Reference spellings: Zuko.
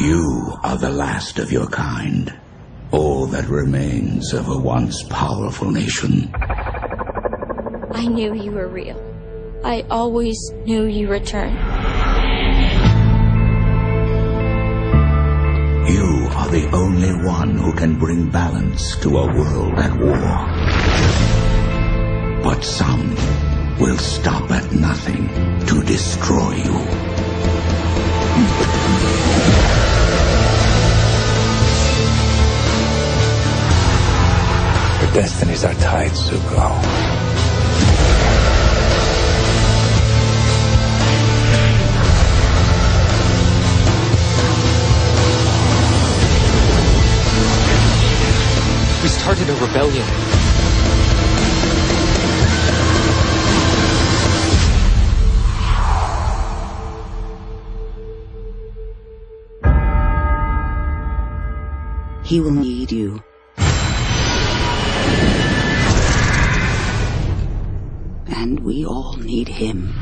You are the last of your kind, all that remains of a once powerful nation. I knew you were real. I always knew you returned. You are the only one who can bring balance to a world at war. But some will stop at nothing to destroy you. Destinies are tied, Zuko. We started a rebellion. He will need you. And we all need him.